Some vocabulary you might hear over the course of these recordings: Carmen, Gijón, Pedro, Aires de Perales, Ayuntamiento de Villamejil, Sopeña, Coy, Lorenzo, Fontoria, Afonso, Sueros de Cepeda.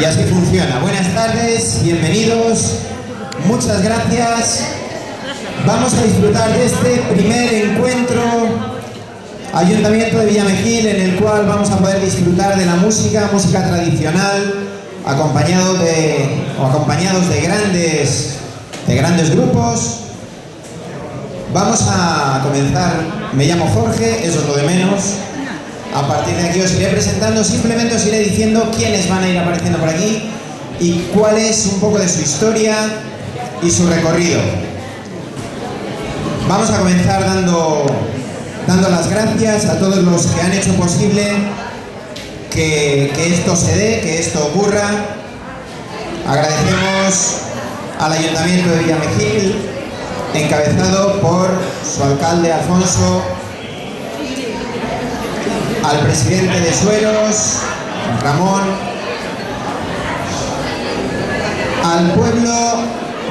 y así funciona. Buenas tardes, bienvenidos, muchas gracias. Vamos a disfrutar de este primer encuentro Ayuntamiento de Villamejil, en el cual vamos a poder disfrutar de la música tradicional, acompañados de grandes grupos. Vamos a comenzar. Me llamo Jorge, eso es lo de menos. A partir de aquí os iré presentando, simplemente os iré diciendo quiénes van a ir apareciendo por aquí y cuál es un poco de su historia y su recorrido. Vamos a comenzar dando las gracias a todos los que han hecho posible que esto se dé, que esto ocurra. Agradecemos al Ayuntamiento de Villamejil, encabezado por su alcalde Afonso, al presidente de Sueros, Ramón, al pueblo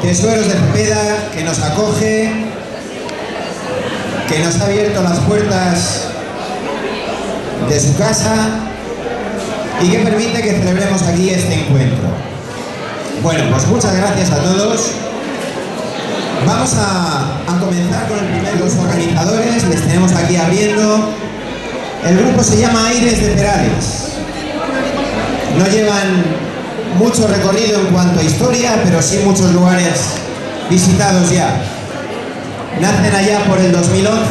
de Sueros de Cepeda, que nos acoge, que nos ha abierto las puertas de su casa y que permite que celebremos aquí este encuentro. Bueno, pues muchas gracias a todos. Vamos a comenzar con el primero de los organizadores, les tenemos aquí abriendo. El grupo se llama Aires de Perales. No llevan mucho recorrido en cuanto a historia, pero sí muchos lugares visitados ya. Nacen allá por el 2011,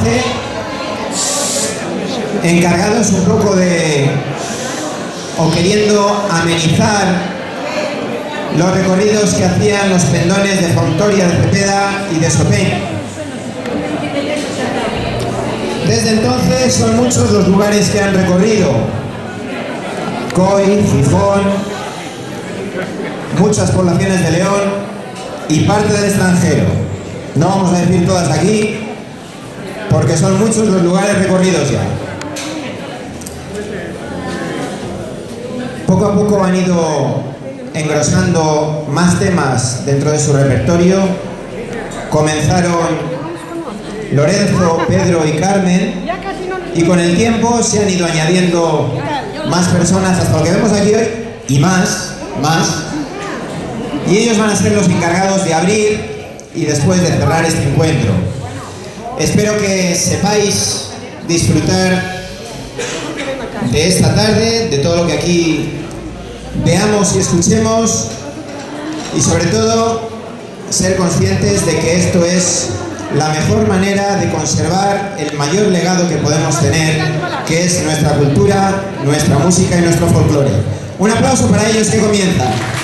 encargados un poco de, o queriendo amenizar los recorridos que hacían los pendones de Fontoria, de Cepeda y de Sopeña. Desde entonces son muchos los lugares que han recorrido: Coy, Gijón, muchas poblaciones de León y parte del extranjero. No vamos a decir todas aquí porque son muchos los lugares recorridos ya. Poco a poco han ido engrosando más temas dentro de su repertorio. Comenzaron Lorenzo, Pedro y Carmen, y con el tiempo se han ido añadiendo más personas hasta lo que vemos aquí hoy, y más, y ellos van a ser los encargados de abrir y después de cerrar este encuentro. Espero que sepáis disfrutar de esta tarde, de todo lo que aquí veamos y escuchemos, y sobre todo ser conscientes de que esto es la mejor manera de conservar el mayor legado que podemos tener, que es nuestra cultura, nuestra música y nuestro folclore. Un aplauso para ellos que comienzan.